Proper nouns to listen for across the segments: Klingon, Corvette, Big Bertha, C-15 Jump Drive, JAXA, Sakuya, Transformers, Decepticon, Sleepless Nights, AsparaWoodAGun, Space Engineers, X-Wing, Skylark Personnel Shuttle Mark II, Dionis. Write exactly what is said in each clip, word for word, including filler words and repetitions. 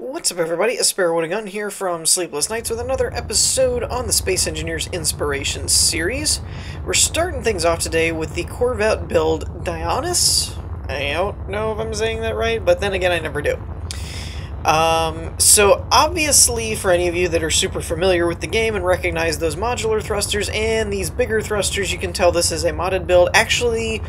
What's up, everybody? AsparaWoodAGun here from Sleepless Nights with another episode on the Space Engineers Inspiration series. We're starting things off today with the Corvette build Dionis. I don't know if I'm saying that right, but then again, I never do. Um, so, obviously, for any of you that are super familiar with the game and recognize those modular thrusters and these bigger thrusters, you can tell this is a modded build. Actually,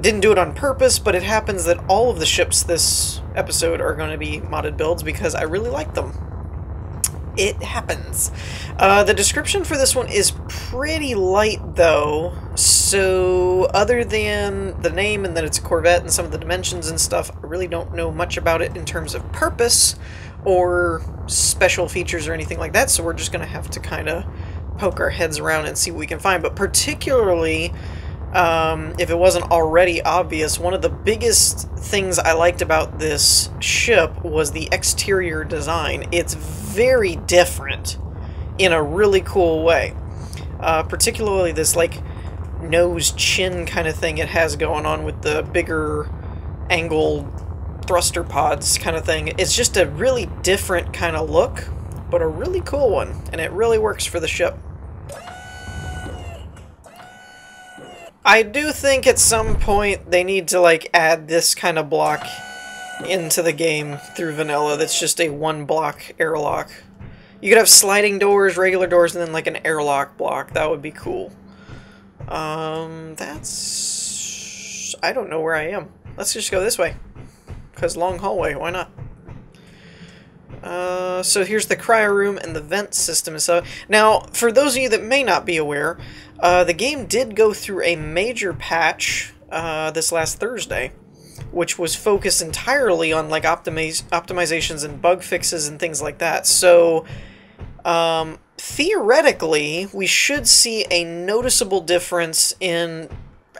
didn't do it on purpose, but it happens that all of the ships this episode are going to be modded builds because I really like them. It happens. Uh, the description for this one is pretty light, though, so other than the name and that it's a Corvette and some of the dimensions and stuff, I really don't know much about it in terms of purpose or special features or anything like that, so we're just going to have to kind of poke our heads around and see what we can find. But particularly, Um, if it wasn't already obvious, one of the biggest things I liked about this ship was the exterior design. It's very different in a really cool way. Uh, particularly this, like, nose-chin kind of thing it has going on with the bigger angled thruster pods kind of thing. It's just a really different kind of look, but a really cool one, and it really works for the ship. I do think at some point they need to, like, add this kind of block into the game through vanilla that's just a one-block airlock. You could have sliding doors, regular doors, and then, like, an airlock block. That would be cool. Um, that's... I don't know where I am. Let's just go this way. Because long hallway, why not? Uh, so here's the cryo room and the vent system. So now, for those of you that may not be aware, uh, the game did go through a major patch uh, this last Thursday, which was focused entirely on, like, optimiz optimizations and bug fixes and things like that. So um, theoretically, we should see a noticeable difference in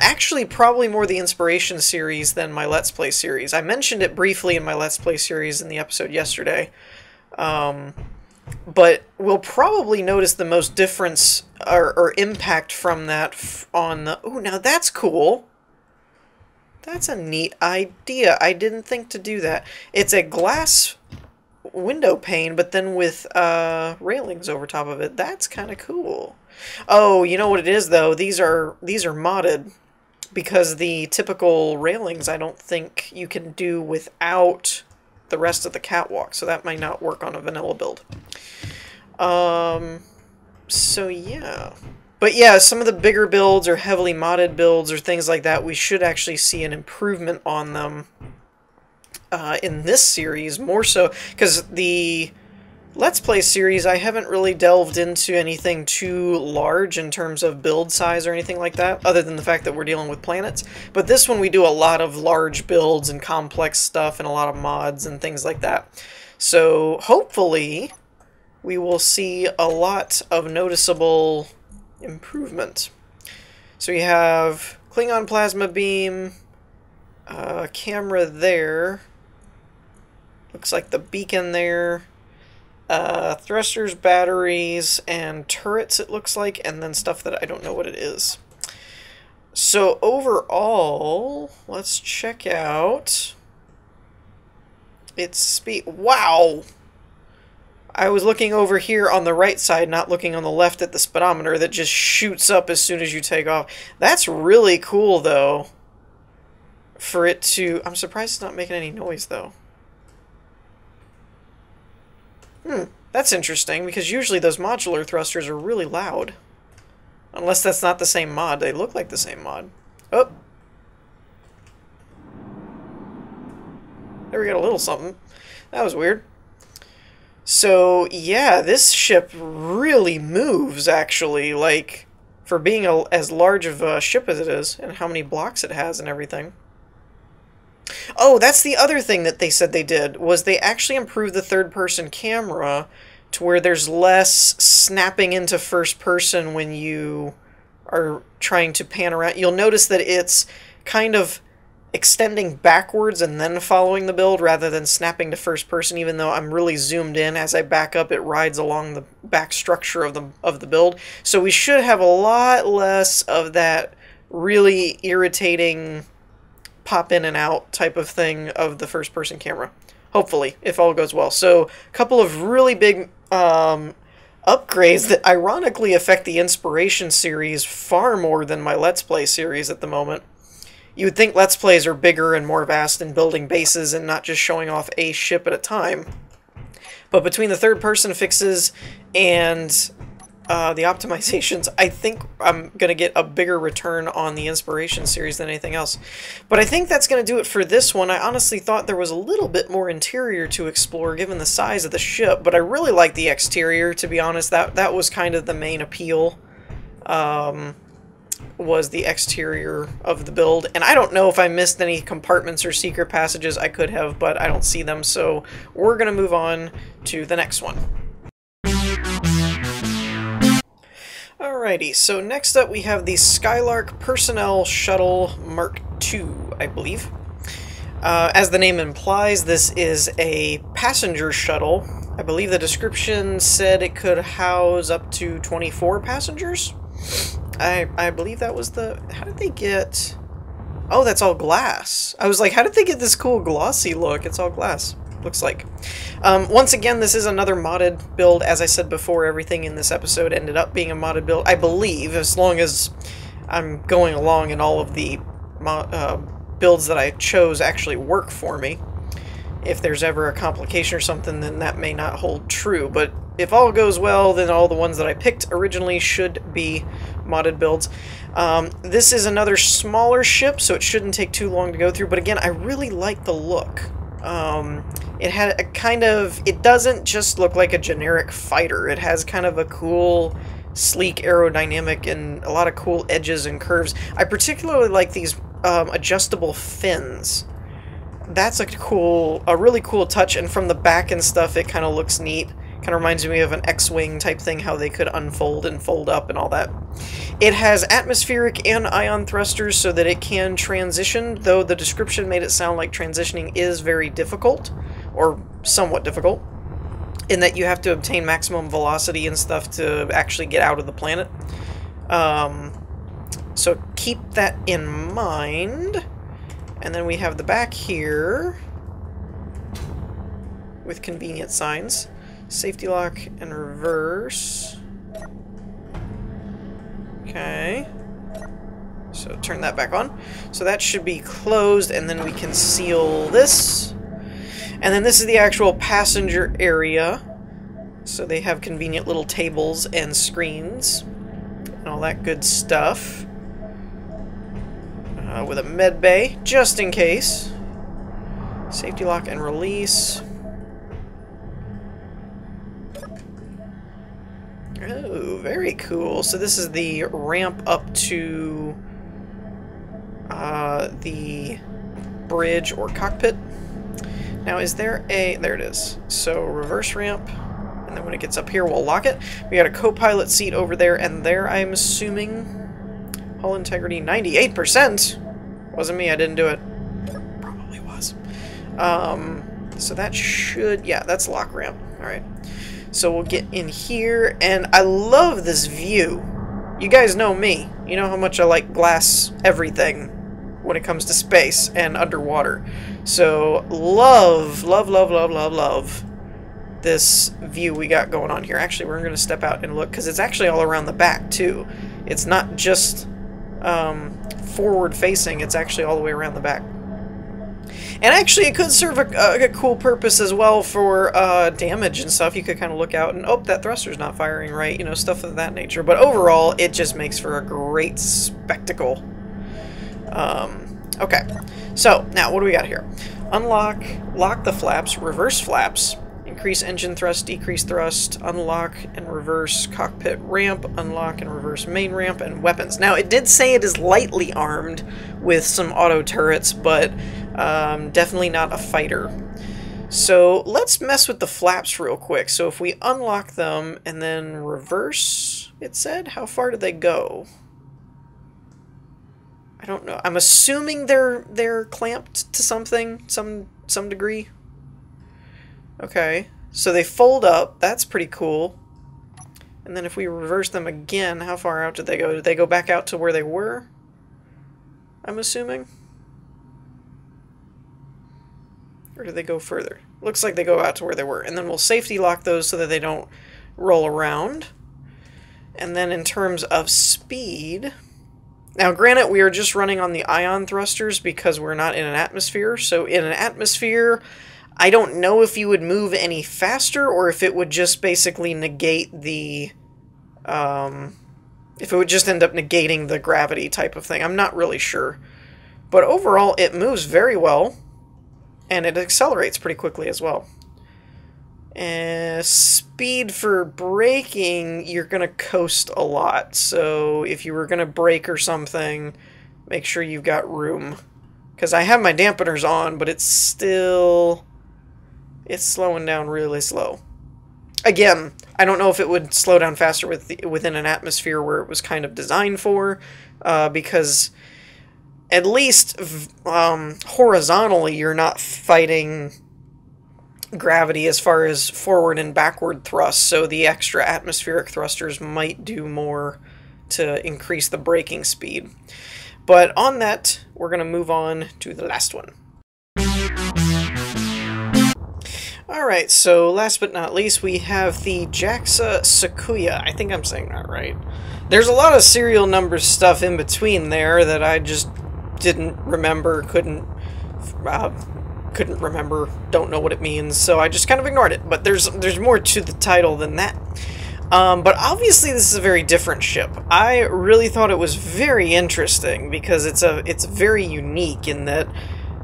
actually probably more the Inspiration series than my Let's Play series. I mentioned it briefly in my Let's Play series in the episode yesterday. Um, but we'll probably notice the most difference or, or impact from that f on the... Oh, now that's cool. That's a neat idea. I didn't think to do that. It's a glass window pane, but then with uh, railings over top of it. That's kind of cool. Oh, you know what it is, though? These are, these are modded because the typical railings I don't think you can do without the rest of the catwalk, so that might not work on a vanilla build. Um, so yeah. But yeah, some of the bigger builds or heavily modded builds or things like that, we should actually see an improvement on them uh, in this series, more so, because the Let's Play series, I haven't really delved into anything too large in terms of build size or anything like that, other than the fact that we're dealing with planets. But this one we do a lot of large builds and complex stuff and a lot of mods and things like that. So hopefully we will see a lot of noticeable improvement. So we have Klingon plasma beam, uh, camera there, looks like the beacon there. Uh, thrusters, batteries, and turrets, it looks like, and then stuff that I don't know what it is. So overall, let's check out its speed. Wow! I was looking over here on the right side, not looking on the left at the speedometer that just shoots up as soon as you take off. That's really cool, though, for it to... I'm surprised it's not making any noise, though. Hmm, that's interesting, because usually those modular thrusters are really loud. Unless that's not the same mod. They look like the same mod. Oh! There we got a little something. That was weird. So, yeah, this ship really moves, actually. Like, for being a, as large of a ship as it is, and how many blocks it has and everything. Oh, that's the other thing that they said they did, was they actually improved the third-person camera to where there's less snapping into first-person when you are trying to pan around. You'll notice that it's kind of extending backwards and then following the build rather than snapping to first-person, even though I'm really zoomed in. As I back up, it rides along the back structure of the, of the build. So we should have a lot less of that really irritating pop in and out type of thing of the first person camera. hopefully, if all goes well. So a couple of really big um, upgrades that ironically affect the Inspiration series far more than my Let's Play series at the moment. You would think Let's Plays are bigger and more vast in building bases and not just showing off a ship at a time. But between the third-person fixes and uh, the optimizations, I think I'm going to get a bigger return on the Inspiration series than anything else. But I think that's going to do it for this one. I honestly thought there was a little bit more interior to explore given the size of the ship, but I really like the exterior, to be honest. That, that was kind of the main appeal. Um... was the exterior of the build, and I don't know if I missed any compartments or secret passages. I could have, but I don't see them, so we're gonna move on to the next one. Alrighty, so next up we have the Skylark Personnel Shuttle Mark two, I believe. Uh, as the name implies, this is a passenger shuttle. I believe the description said it could house up to twenty-four passengers? I, I believe that was the... How did they get... Oh, that's all glass. I was like, how did they get this cool glossy look? It's all glass, looks like. Um, once again, this is another modded build. As I said before, everything in this episode ended up being a modded build, I believe, as long as I'm going along and all of the mod, uh, builds that I chose actually work for me. If there's ever a complication or something, then that may not hold true, but if all goes well, then all the ones that I picked originally should be modded builds. Um, this is another smaller ship, so it shouldn't take too long to go through, but again, I really like the look. Um, it had a kind of... It doesn't just look like a generic fighter. It has kind of a cool, sleek aerodynamic and a lot of cool edges and curves. I particularly like these um, adjustable fins. That's a cool, a really cool touch, and from the back and stuff, it kind of looks neat. Kind of reminds me of an X-Wing type thing, how they could unfold and fold up and all that. It has atmospheric and ion thrusters so that it can transition, though the description made it sound like transitioning is very difficult, or somewhat difficult, in that you have to obtain maximum velocity and stuff to actually get out of the planet. Um, so keep that in mind. And then we have the back here with convenient signs. Safety lock and reverse. Okay. So turn that back on. So that should be closed, and then we can seal this. And then this is the actual passenger area. So they have convenient little tables and screens and all that good stuff. Uh, with a med bay, just in case. Safety lock and release. Oh, very cool. So this is the ramp up to uh, the bridge or cockpit. Now is there a... there it is. So reverse ramp, and then when it gets up here we'll lock it. We got a co-pilot seat over there and there, I'm assuming. Hull integrity ninety-eight percent! Wasn't me, I didn't do it. Probably was. Um, so that should... yeah, that's lock ramp. Alright. So we'll get in here, and I love this view. You guys know me. You know how much I like glass everything when it comes to space and underwater. So love, love, love, love, love, love this view we got going on here. Actually, we're going to step out and look, because it's actually all around the back, too. It's not just um, forward-facing. It's actually all the way around the back. And actually, it could serve a, a, a cool purpose as well for uh, damage and stuff. You could kind of look out and, oh, that thruster's not firing right, you know, stuff of that nature. But overall, it just makes for a great spectacle. Um, okay, so now what do we got here? Unlock, lock the flaps, reverse flaps, increase engine thrust, decrease thrust, unlock and reverse cockpit ramp, unlock and reverse main ramp, and weapons. Now, it did say it is lightly armed with some auto turrets, but... Um, definitely not a fighter. So let's mess with the flaps real quick. So if we unlock them and then reverse, it said, how far do they go? I don't know. I'm assuming they're they're clamped to something, some some degree. Okay, so they fold up. That's pretty cool. And then if we reverse them again, how far out did they go? Did they go back out to where they were? I'm assuming. Or do they go further? Looks like they go out to where they were. And then we'll safety lock those so that they don't roll around. And then in terms of speed... Now, granted, we are just running on the ion thrusters because we're not in an atmosphere. So in an atmosphere, I don't know if you would move any faster or if it would just basically negate the... Um, if it would just end up negating the gravity type of thing. I'm not really sure. But overall, it moves very well. And it accelerates pretty quickly as well. Uh, speed for braking, you're going to coast a lot. So if you were going to brake or something, make sure you've got room. Because I have my dampeners on, but it's still... It's slowing down really slow. Again, I don't know if it would slow down faster with the, within an atmosphere where it was kind of designed for. Uh, because... At least um, horizontally, you're not fighting gravity as far as forward and backward thrust, so the extra atmospheric thrusters might do more to increase the braking speed. But on that, we're going to move on to the last one. Alright, so last but not least, we have the JAXA Sakuya. I think I'm saying that right. There's a lot of serial number stuff in between there that I just... didn't remember, couldn't, uh, couldn't remember, don't know what it means, so I just kind of ignored it. But there's there's more to the title than that. Um, but obviously, this is a very different ship. I really thought it was very interesting because it's a it's very unique in that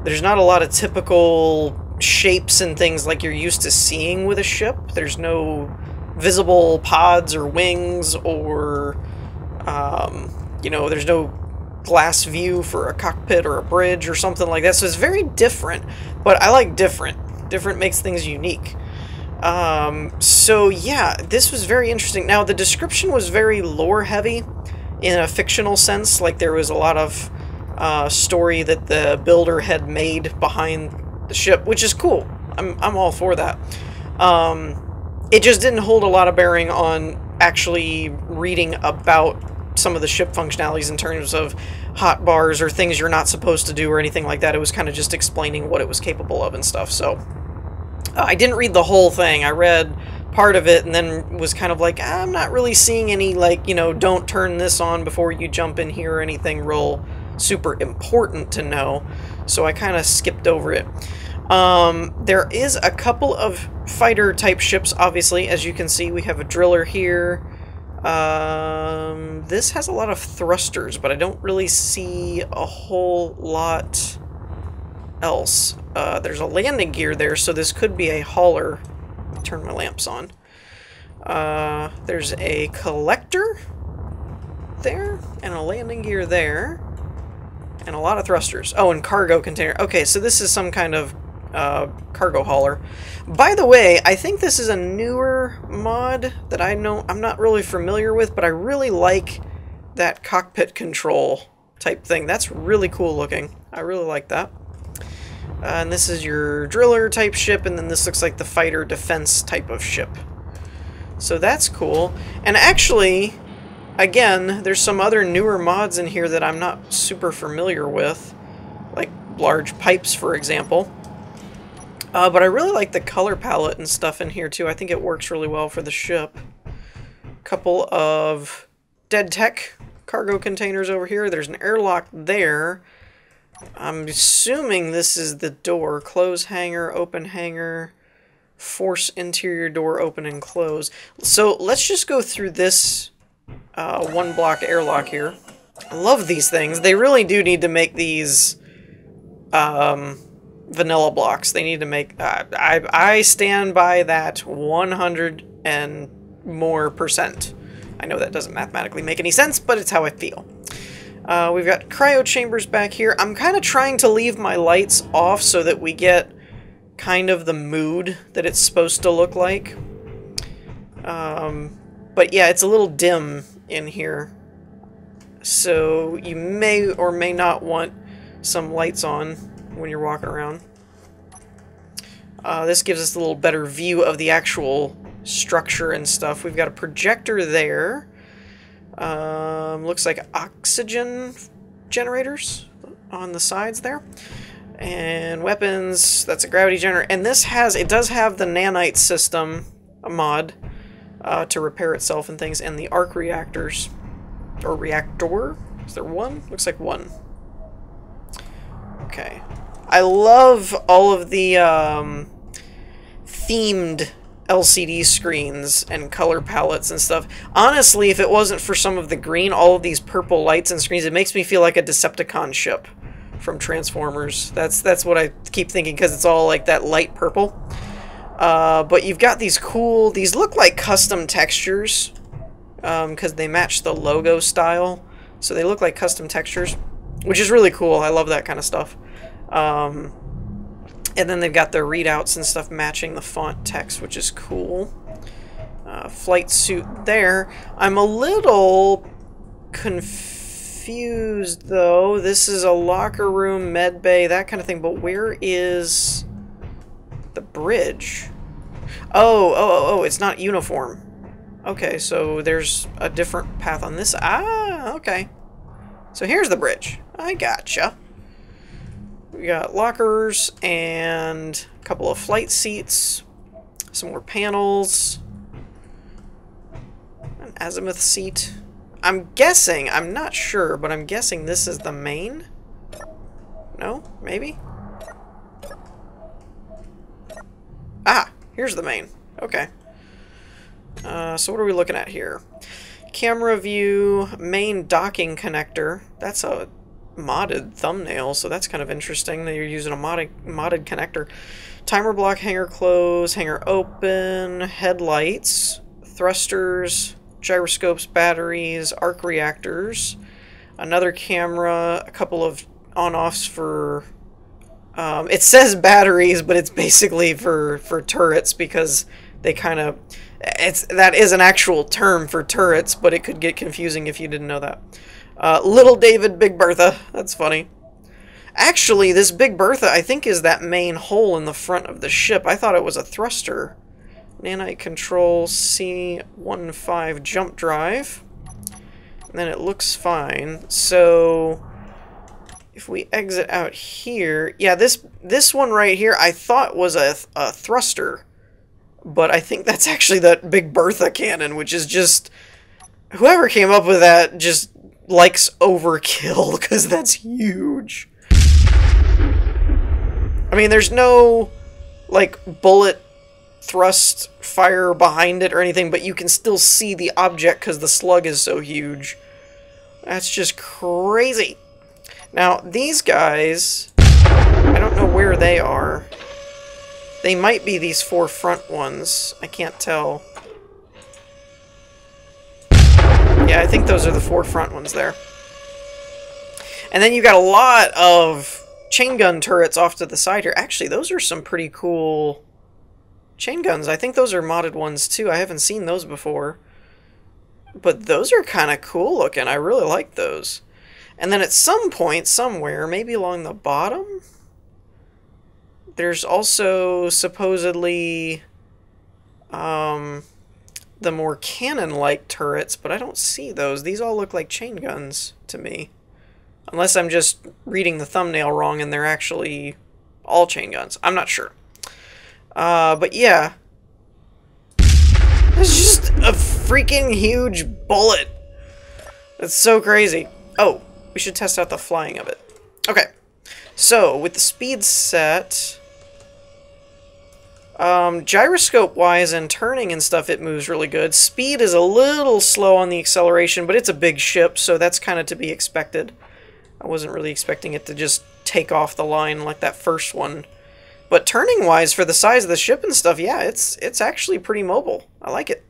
there's not a lot of typical shapes and things like you're used to seeing with a ship. There's no visible pods or wings or um, you know, there's no glass view for a cockpit or a bridge or something like that, so it's very different, but I like different. Different makes things unique. Um, so yeah, this was very interesting. Now, the description was very lore-heavy in a fictional sense, like there was a lot of uh, story that the builder had made behind the ship, which is cool. I'm, I'm all for that. Um, it just didn't hold a lot of bearing on actually reading about some of the ship functionalities in terms of hot bars or things you're not supposed to do or anything like that. It was kind of just explaining what it was capable of and stuff. So uh, I didn't read the whole thing. I read part of it and then was kind of like, I'm not really seeing any, like, you know, don't turn this on before you jump in here or anything real super important to know. So I kind of skipped over it. Um, there is a couple of fighter type ships, obviously. As you can see, we have a driller here. Um, this has a lot of thrusters, but I don't really see a whole lot else. Uh, there's a landing gear there, so this could be a hauler. I'll turn my lamps on. Uh, there's a collector there, and a landing gear there, and a lot of thrusters. Oh, and cargo container. Okay, so this is some kind of Uh, cargo hauler. By the way, I think this is a newer mod that I know I'm not really familiar with, but I really like that cockpit control type thing. That's really cool looking. I really like that. Uh, and this is your driller type ship, and then this looks like the fighter defense type of ship. So that's cool. And actually, again, there's some other newer mods in here that I'm not super familiar with, like large pipes, for example. Uh, but I really like the color palette and stuff in here, too. I think it works really well for the ship. Couple of dead tech cargo containers over here. There's an airlock there. I'm assuming this is the door. Close hangar, open hangar, force interior door, open and close. So let's just go through this uh, one-block airlock here. I love these things. They really do need to make these... Um, vanilla blocks. They need to make... Uh, I, I stand by that one hundred and more percent. I know that doesn't mathematically make any sense, but it's how I feel. Uh, we've got cryo chambers back here. I'm kind of trying to leave my lights off so that we get kind of the mood that it's supposed to look like. Um, but yeah, it's a little dim in here. So you may or may not want some lights on when you're walking around. Uh, this gives us a little better view of the actual structure and stuff. We've got a projector there. Um, looks like oxygen generators on the sides there. And weapons, that's a gravity generator. And this has, it does have the nanite system, a mod, uh, to repair itself and things, and the arc reactors. Or reactor? Is there one? Looks like one. Okay. I love all of the um, themed L C D screens and color palettes and stuff. Honestly, if it wasn't for some of the green, all of these purple lights and screens, it makes me feel like a Decepticon ship from Transformers. That's that's what I keep thinking, because it's all like that light purple. Uh, but you've got these cool, these look like custom textures, because um, they match the logo style, so they look like custom textures, which is really cool. I love that kind of stuff. Um, and then they've got their readouts and stuff matching the font text, which is cool. Uh, flight suit there. I'm a little confused though. This is a locker room, med bay, that kind of thing, but where is the bridge? Oh, oh, oh, it's not uniform. Okay, so there's a different path on this. Ah, okay. So here's the bridge. I gotcha. We got lockers and a couple of flight seats, some more panels, an azimuth seat. I'm guessing, I'm not sure, but I'm guessing this is the main? No? Maybe? Ah, here's the main. Okay. Uh, so what are we looking at here? Camera view, main docking connector. That's a modded thumbnail, so that's kind of interesting that you're using a modded, modded connector. Timer block, hanger close, hanger open, headlights, thrusters, gyroscopes, batteries, arc reactors, another camera, a couple of on-offs for... Um, it says batteries, but it's basically for, for turrets, because they kind of... It's, that is an actual term for turrets, but it could get confusing if you didn't know that. Uh, Little David, Big Bertha. That's funny. Actually, this Big Bertha, I think, is that main hole in the front of the ship. I thought it was a thruster. Nanite control C fifteen jump drive. And then it looks fine. So, if we exit out here... Yeah, this, this one right here I thought was a, a thruster. But I think that's actually that Big Bertha cannon, which is just... Whoever came up with that just likes overkill, because that's huge. I mean, there's no, like, bullet thrust fire behind it or anything, but you can still see the object because the slug is so huge. That's just crazy. Now, these guys... I don't know where they are. They might be these four front ones. I can't tell. Yeah, I think those are the four front ones there. And then you got a lot of chain gun turrets off to the side here. Actually, those are some pretty cool chain guns. I think those are modded ones too. I haven't seen those before. But those are kind of cool looking. I really like those. And then at some point, somewhere, maybe along the bottom... There's also supposedly um, the more cannon-like turrets, but I don't see those. These all look like chain guns to me. Unless I'm just reading the thumbnail wrong and they're actually all chain guns. I'm not sure. Uh, but yeah. It's just a freaking huge bullet. That's so crazy. Oh, we should test out the flying of it. Okay. So, with the speed set... Um, gyroscope-wise and turning and stuff, it moves really good. Speed is a little slow on the acceleration, but it's a big ship, so that's kind of to be expected. I wasn't really expecting it to just take off the line like that first one. But turning-wise, for the size of the ship and stuff, yeah, it's, it's actually pretty mobile. I like it.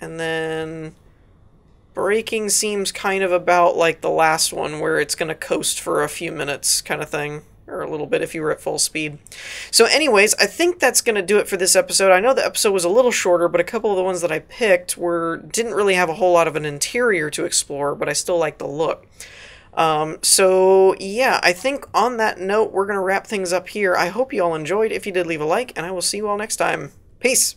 And then... Braking seems kind of about like the last one, where it's going to coast for a few minutes kind of thing, or a little bit if you were at full speed. So anyways, I think that's going to do it for this episode. I know the episode was a little shorter, but a couple of the ones that I picked were didn't really have a whole lot of an interior to explore, but I still like the look. Um, so yeah, I think on that note, we're going to wrap things up here. I hope you all enjoyed. If you did, leave a like, and I will see you all next time. Peace!